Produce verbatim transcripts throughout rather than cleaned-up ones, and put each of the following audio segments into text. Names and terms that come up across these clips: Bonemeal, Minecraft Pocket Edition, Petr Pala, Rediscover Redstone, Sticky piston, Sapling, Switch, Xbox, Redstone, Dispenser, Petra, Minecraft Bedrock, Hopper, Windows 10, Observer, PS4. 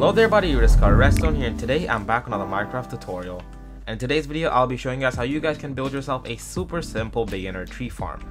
Hello there, buddy. Rediscover Redstone here, and today I'm back with another Minecraft tutorial. And in today's video, I'll be showing you guys how you guys can build yourself a super simple beginner tree farm.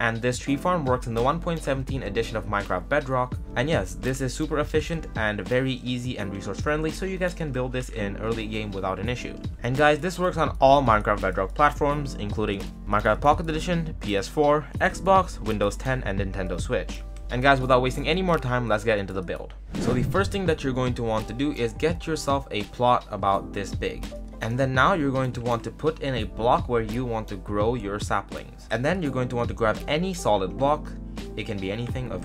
And this tree farm works in the one point seventeen edition of Minecraft Bedrock. And yes, this is super efficient and very easy and resource friendly, so you guys can build this in early game without an issue. And guys, this works on all Minecraft Bedrock platforms, including Minecraft Pocket Edition, P S four, Xbox, Windows ten, and Nintendo Switch. And guys, without wasting any more time, let's get into the build. So the first thing that you're going to want to do is get yourself a plot about this big. And then now you're going to want to put in a block where you want to grow your saplings. And then you're going to want to grab any solid block. It can be anything of,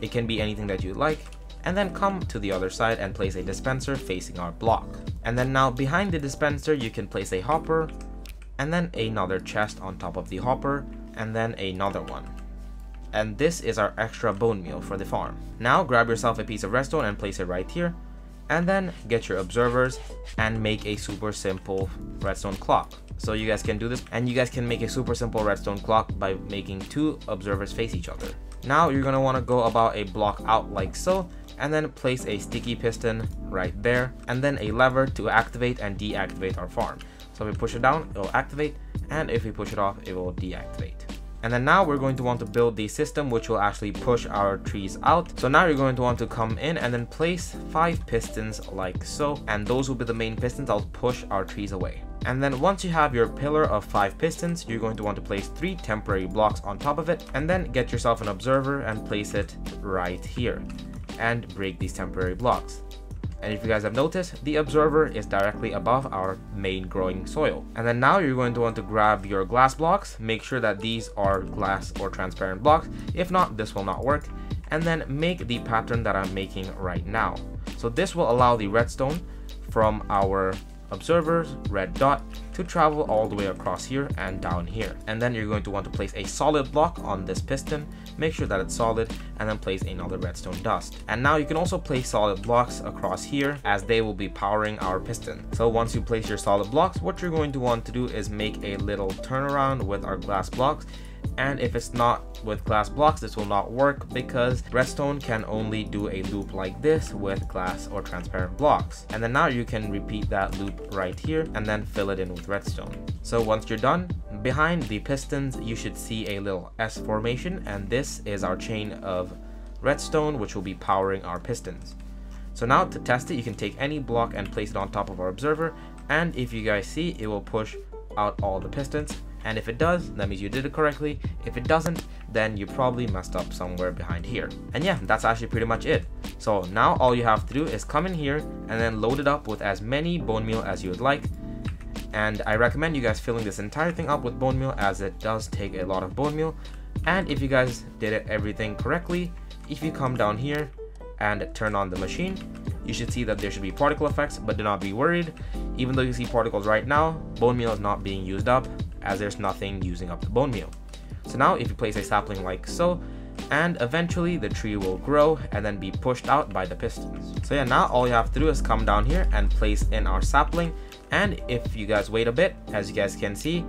it can be anything that you like. And then come to the other side and place a dispenser facing our block. And then now behind the dispenser, you can place a hopper, and then another chest on top of the hopper, and then another one. And this is our extra bone meal for the farm. Now grab yourself a piece of redstone and place it right here, and then get your observers and make a super simple redstone clock. So you guys can do this, and you guys can make a super simple redstone clock by making two observers face each other. Now you're gonna wanna go about a block out like so, and then place a sticky piston right there, and then a lever to activate and deactivate our farm. So if we push it down, it will activate, and if we push it off, it will deactivate. And then now we're going to want to build the system which will actually push our trees out. So now you're going to want to come in and then place five pistons like so, and those will be the main pistons that will push our trees away. And then once you have your pillar of five pistons, you're going to want to place three temporary blocks on top of it, and then get yourself an observer and place it right here and break these temporary blocks. And if you guys have noticed, the observer is directly above our main growing soil. And then now you're going to want to grab your glass blocks. Make sure that these are glass or transparent blocks. If not, this will not work. And then make the pattern that I'm making right now. So this will allow the redstone from our observer's red dot to travel all the way across here and down here. And then you're going to want to place a solid block on this piston, make sure that it's solid, and then place another redstone dust. And now you can also place solid blocks across here, as they will be powering our piston. So once you place your solid blocks, what you're going to want to do is make a little turnaround with our glass blocks. And if it's not with glass blocks, this will not work because redstone can only do a loop like this with glass or transparent blocks. And then now you can repeat that loop right here and then fill it in with redstone. So once you're done, behind the pistons you should see a little S formation, and this is our chain of redstone which will be powering our pistons. So now to test it, you can take any block and place it on top of our observer, and if you guys see, it will push out all the pistons. And if it does, that means you did it correctly. If it doesn't, then you probably messed up somewhere behind here. And yeah, that's actually pretty much it. So now all you have to do is come in here and then load it up with as many bone meal as you would like. And I recommend you guys filling this entire thing up with bone meal, as it does take a lot of bone meal. And if you guys did it everything correctly, if you come down here and turn on the machine, you should see that there should be particle effects, but do not be worried. Even though you see particles right now, bone meal is not being used up, as there's nothing using up the bone meal. So now if you place a sapling like so, and eventually the tree will grow and then be pushed out by the pistons. So yeah, now all you have to do is come down here and place in our sapling, and if you guys wait a bit, as you guys can see,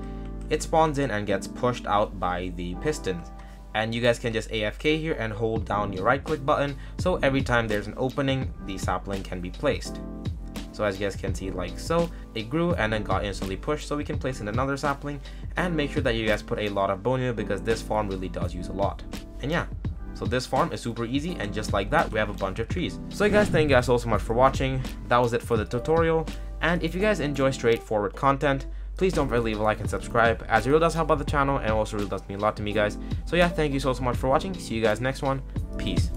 it spawns in and gets pushed out by the pistons. And you guys can just A F K here and hold down your right click button, so every time there's an opening, the sapling can be placed. So as you guys can see like so, it grew and then got instantly pushed, so we can place in another sapling. And make sure that you guys put a lot of bone meal, because this farm really does use a lot. And yeah, so this farm is super easy, and just like that we have a bunch of trees. So you guys, thank you guys so, so much for watching. That was it for the tutorial, and if you guys enjoy straightforward content, please don't forget to leave a like and subscribe, as it really does help out the channel and also really does mean a lot to me, guys. So yeah, thank you so, so much for watching. See you guys next one. Peace.